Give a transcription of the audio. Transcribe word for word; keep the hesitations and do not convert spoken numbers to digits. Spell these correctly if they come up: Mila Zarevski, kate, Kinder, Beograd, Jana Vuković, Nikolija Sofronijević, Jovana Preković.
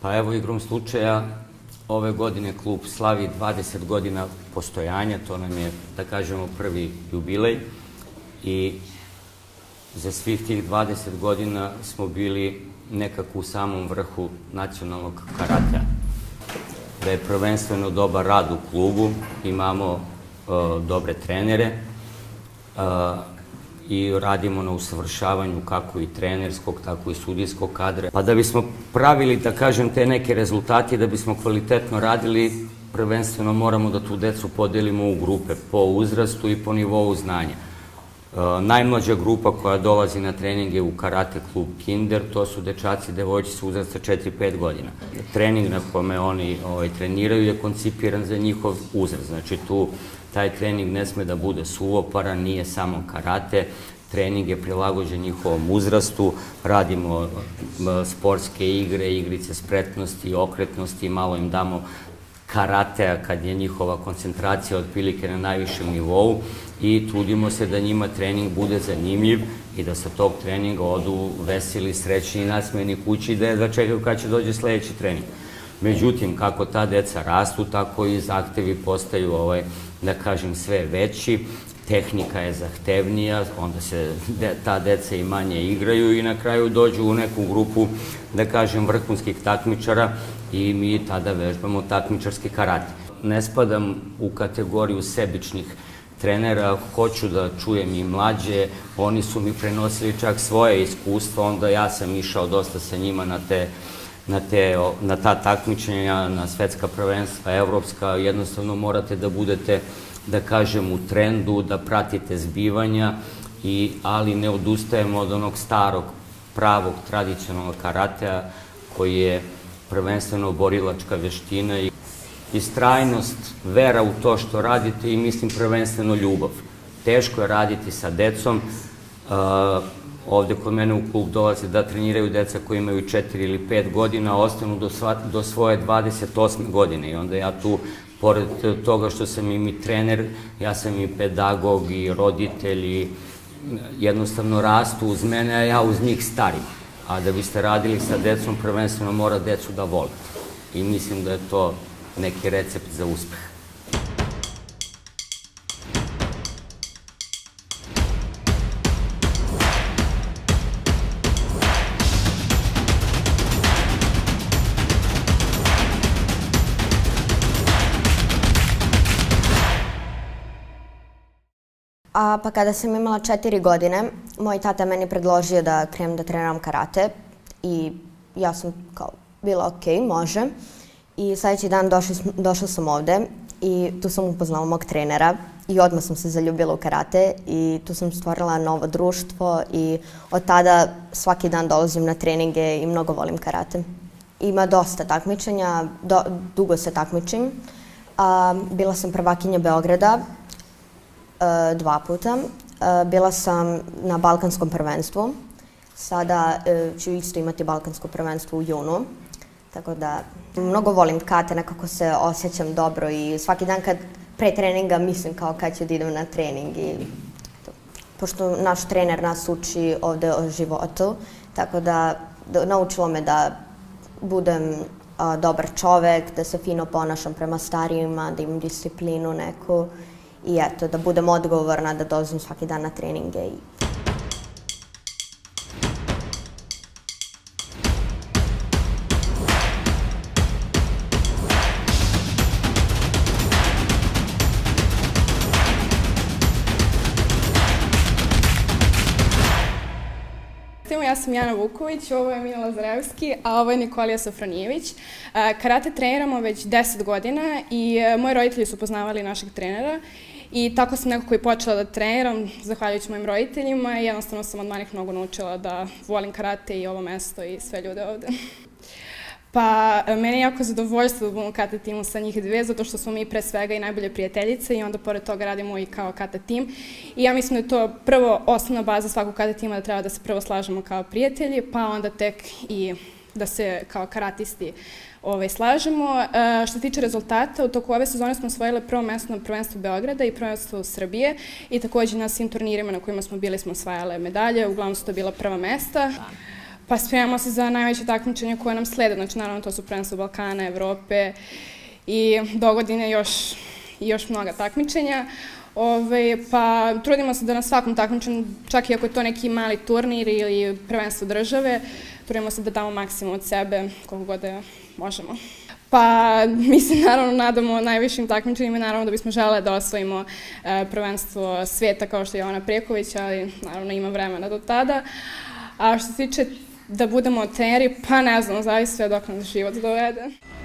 Pa evo, igrom slučaja, ove godine klub slavi dvadeset godina postojanja, to nam je, da kažemo, prvi jubilej i za svih tih dvadeset godina smo bili nekako u samom vrhu nacionalnog karatea. Da je prvenstveno dobar rad u klubu, imamo dobre trenere i radimo na usavršavanju kako i trenerskog, tako i sudijskog kadra. Pa da bismo pravili, da kažem, te neke rezultate, da bismo kvalitetno radili, prvenstveno moramo da tu decu podelimo u grupe po uzrastu i po nivou znanja. Najmlađa grupa koja dolazi na treninge u karate klub Kinder, to su dečaci i devojčice uzrasta četiri pet godina. Trening na kome oni treniraju je koncipiran za njihov uzrast, znači tu taj trening ne sme da bude suvoparan, nije samo karate, trening je prilagođen njihovom uzrastu, radimo sportske igre, igrice spretnosti, okretnosti, malo im damo karatea kad je njihova koncentracija otprilike na najvišem nivou i trudimo se da njima trening bude zanimljiv i da sa tog treninga odu veseli, srećni i nasmejeni kući i da je da čekaju kad će dođe sljedeći trening. Međutim, kako ta deca rastu, tako i zahtevi postaju, da kažem, sve veći, tehnika je zahtevnija, onda se ta deca i manje igraju i na kraju dođu u neku grupu, da kažem, vrhunskih takmičara i mi tada vežbamo takmičarski karate. Ne spadam u kategoriju sebičnih trenera, hoću da čujem i mlađe, oni su mi prenosili čak svoje iskustva, onda ja sam išao dosta sa njima na te Na, te, na ta takmičenja, na svetska prvenstva, evropska, jednostavno morate da budete, da kažem, u trendu, da pratite zbivanja, i, ali ne odustajemo od onog starog, pravog, tradicionalnog karatea koji je prvenstveno borilačka veština i istrajnost, vera u to što radite i, mislim, prvenstveno ljubav. Teško je raditi sa decom. Uh, Ovdje kod mene u klub dolaze da treniraju deca koji imaju četiri ili pet godina, ostanu do svoje dvadeset osme godine. I onda ja tu, pored toga što sam i trener, ja sam i pedagog i roditelj i jednostavno rastu uz mene, a ja uz njih starim. A da biste radili sa decom, prvenstveno mora decu da volite. I mislim da je to neki recept za uspeh. Pa kada sam imala četiri godine, moj tata meni predložio da krenem da treniram karate i ja sam kao bila okej, može. I sljedeći dan došla sam ovde i tu sam upoznala mog trenera i odmah sam se zaljubila u karate i tu sam stvorila novo društvo i od tada svaki dan dolazim na treninge i mnogo volim karate. Ima dosta takmičenja, dugo se takmičim. Bila sam prvakinja Beograda dva puta. Bila sam na balkanskom prvenstvu. Sada ću isto imati balkansko prvenstvo u junu. Tako da mnogo volim karate, nekako se osjećam dobro i svaki dan kad pre treninga mislim kao kad ću da idem na trening. Pošto naš trener nas uči ovde o životu, tako da naučilo me da budem dobar čovek, da se fino ponašam prema starijima, da imam disciplinu neku. I eto, da budem odgovorna, da dolazim svaki dan na treninge. Ja sam Jana Vuković, ovo je Mila Zarevski, a ovo je Nikolija Sofronijević. Karate treniramo već deset godina i moji roditelji su poznavali našeg trenera i tako sam nekako i počela da treniram, zahvaljujući mojim roditeljima, i jednostavno sam od manih mnogo naučila da volim karate i ovo mesto i sve ljude ovde. Pa mene je jako zadovoljstvo da budemo kata timu sa njih dve, zato što smo mi pre svega i najbolje prijateljice i onda pored toga radimo i kao kata tim. I ja mislim da je to prvo osnovna baza svakog kata tima, da treba da se prvo slažemo kao prijatelji, pa onda tek i da se kao karatisti slažemo. Što se tiče rezultata, u toku ove sezone smo osvojile prvo mesto na prvenstvu Beograda i prvenstvu Srbije i također na svim turnirima na kojima smo bili smo osvajale medalje, uglavnom su to bila prva mesta. pa spremamo se za najveće takmičenje koje nam slede. Znači, naravno, to su prvenstvo Balkana, Evrope i dogodine još i još mnoga takmičenja. Pa trudimo se da na svakom takmičenju, čak i ako je to neki mali turnir ili prvenstvo države, trudimo se da damo maksimum od sebe koliko god da možemo. Pa mi se naravno nadamo najvišim takmičenjima i naravno da bismo želeli da osvojimo prvenstvo sveta kao što je Jovana Preković, ali naravno ima vremena do tada. A što se tiče da budemo treneri, pa ne znam, zavisno dok nas život dovede.